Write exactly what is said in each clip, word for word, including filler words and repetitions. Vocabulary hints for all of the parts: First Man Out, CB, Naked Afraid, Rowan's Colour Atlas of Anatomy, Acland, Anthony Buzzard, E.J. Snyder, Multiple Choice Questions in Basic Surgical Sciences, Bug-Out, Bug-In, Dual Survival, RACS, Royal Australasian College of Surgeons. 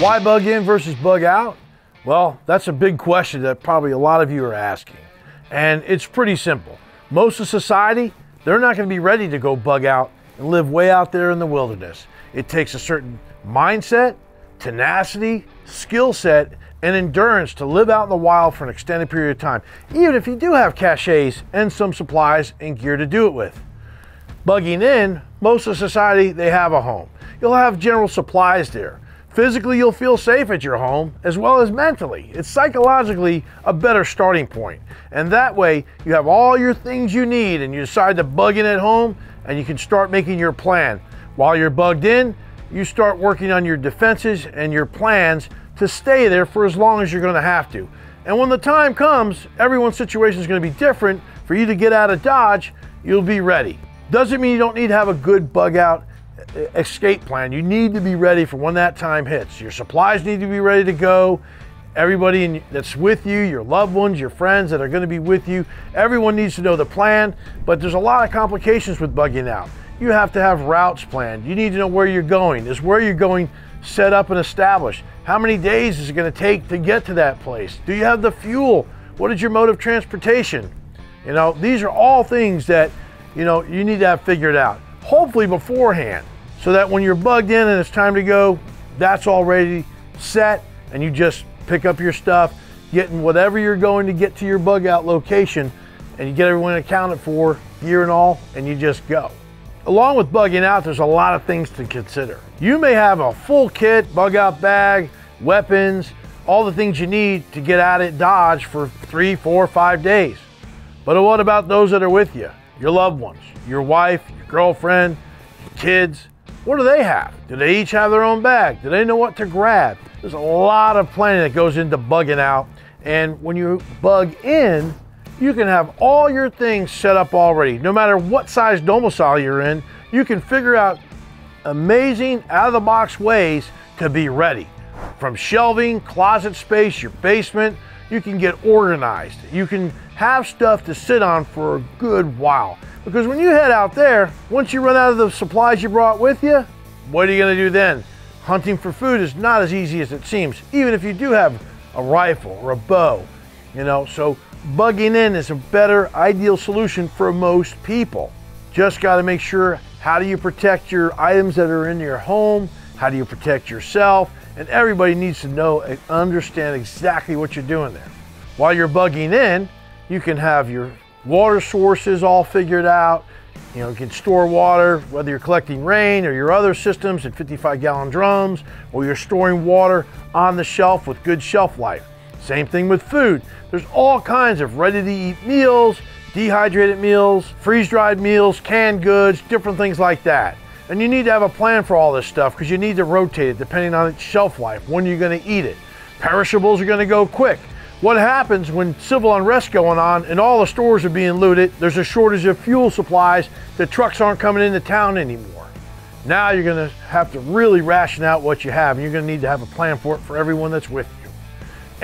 Why bug in versus bug out? Well, that's a big question that probably a lot of you are asking. And it's pretty simple. Most of society, they're not going to be ready to go bug out and live way out there in the wilderness. It takes a certain mindset, tenacity, skill set, and endurance to live out in the wild for an extended period of time, even if you do have caches and some supplies and gear to do it with. Bugging in, most of society, they have a home. You'll have general supplies there. Physically, you'll feel safe at your home, as well as mentally. It's psychologically a better starting point. And that way, you have all your things you need and you decide to bug in at home and you can start making your plan. While you're bugged in, you start working on your defenses and your plans to stay there for as long as you're going to have to. And when the time comes, everyone's situation is going to be different. For you to get out of Dodge, you'll be ready. Doesn't mean you don't need to have a good bug out escape plan. You need to be ready for when that time hits. Your supplies need to be ready to go. Everybody in, that's with you, your loved ones, your friends that are going to be with you, everyone needs to know the plan. But there's a lot of complications with bugging out. You have to have routes planned. You need to know where you're going. Is where you're going set up and established? How many days is it going to take to get to that place? Do you have the fuel? What is your mode of transportation? You know, these are all things that, you know, you need to have figured out, hopefully beforehand, so that when you're bugged in and it's time to go, that's already set and you just pick up your stuff, getting whatever you're going to get to your bug out location, and you get everyone accounted for, gear and all, and you just go. Along with bugging out, there's a lot of things to consider. You may have a full kit, bug out bag, weapons, all the things you need to get out at Dodge for three, four, five days. But what about those that are with you? Your loved ones, your wife, your girlfriend, your kids. What do they have? Do they each have their own bag? Do they know what to grab? There's a lot of planning that goes into bugging out. And when you bug in, you can have all your things set up already. No matter what size domicile you're in, you can figure out amazing out-of-the-box ways to be ready. From shelving, closet space, your basement, you can get organized. You can have stuff to sit on for a good while. Because when you head out there, once you run out of the supplies you brought with you, what are you gonna do then? Hunting for food is not as easy as it seems, even if you do have a rifle or a bow, you know, so bugging in is a better ideal solution for most people. Just got to make sure, how do you protect your items that are in your home? How do you protect yourself? And everybody needs to know and understand exactly what you're doing there. While you're bugging in, you can have your water sources all figured out. You know, you can store water, whether you're collecting rain or your other systems in fifty-five gallon drums, or you're storing water on the shelf with good shelf life. Same thing with food. There's all kinds of ready-to-eat meals, dehydrated meals, freeze-dried meals, canned goods, different things like that. And you need to have a plan for all this stuff because you need to rotate it depending on its shelf life, when you're going to eat it. Perishables are going to go quick. What happens when civil unrest is going on and all the stores are being looted? There's a shortage of fuel supplies. The trucks aren't coming into town anymore. Now you're going to have to really ration out what you have, and you're going to need to have a plan for it for everyone that's with you.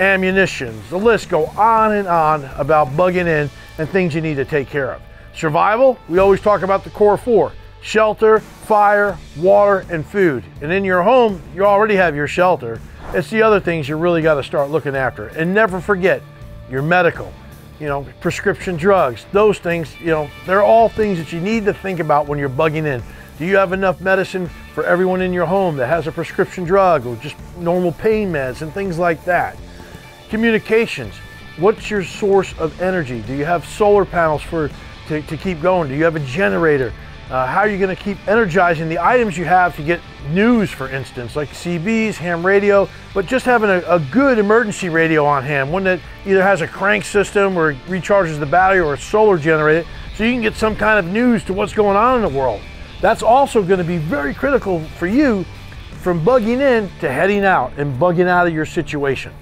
Ammunitions, the list go on and on about bugging in and things you need to take care of. Survival, we always talk about the core four: shelter, fire, water, and food. And in your home, you already have your shelter. It's the other things you really got to start looking after. And never forget your medical, you know, prescription drugs, those things, you know, they're all things that you need to think about when you're bugging in. Do you have enough medicine for everyone in your home that has a prescription drug or just normal pain meds and things like that? Communications, what's your source of energy? Do you have solar panels for to, to keep going? Do you have a generator? Uh, how are you going to keep energizing the items you have to get news, for instance, like C Bs, ham radio, but just having a, a good emergency radio on hand, one that either has a crank system or recharges the battery or a solar generator, so you can get some kind of news to what's going on in the world. That's also going to be very critical for you from bugging in to heading out and bugging out of your situation.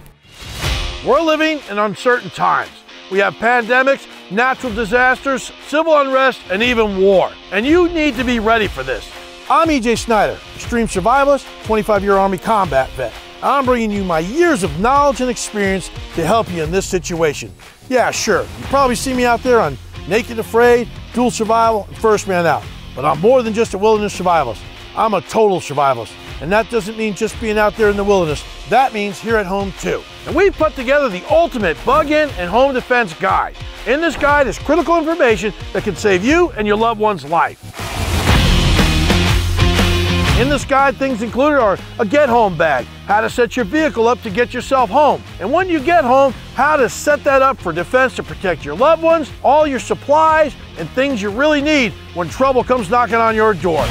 We're living in uncertain times. We have pandemics, natural disasters, civil unrest, and even war. And you need to be ready for this. I'm E J Snyder, extreme survivalist, twenty-five year Army combat vet. I'm bringing you my years of knowledge and experience to help you in this situation. Yeah, sure, you probably see me out there on Naked Afraid, Dual Survival, and First Man Out. But I'm more than just a wilderness survivalist. I'm a total survivalist. And that doesn't mean just being out there in the wilderness. That means here at home too. And we've put together the ultimate bug in and home defense guide. In this guide is critical information that can save you and your loved one's life. In this guide, things included are a get home bag, how to set your vehicle up to get yourself home, and when you get home, how to set that up for defense to protect your loved ones, all your supplies, and things you really need when trouble comes knocking on your door.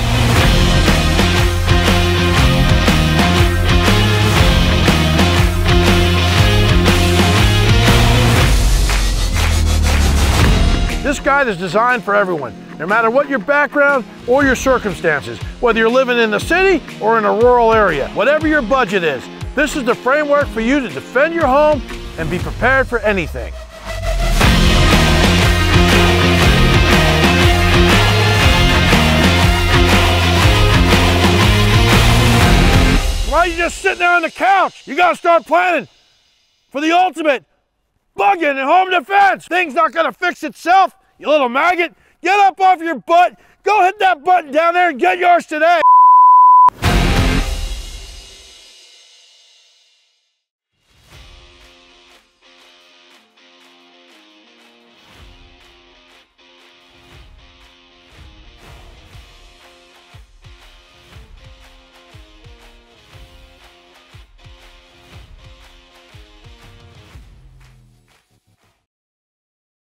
This guide is designed for everyone, no matter what your background or your circumstances, whether you're living in the city or in a rural area, whatever your budget is, this is the framework for you to defend your home and be prepared for anything. Why are you just sitting there on the couch? You gotta start planning for the ultimate bugging and home defense. Thing's not gonna fix itself, you little maggot. Get up off your butt, go hit that button down there and get yours today.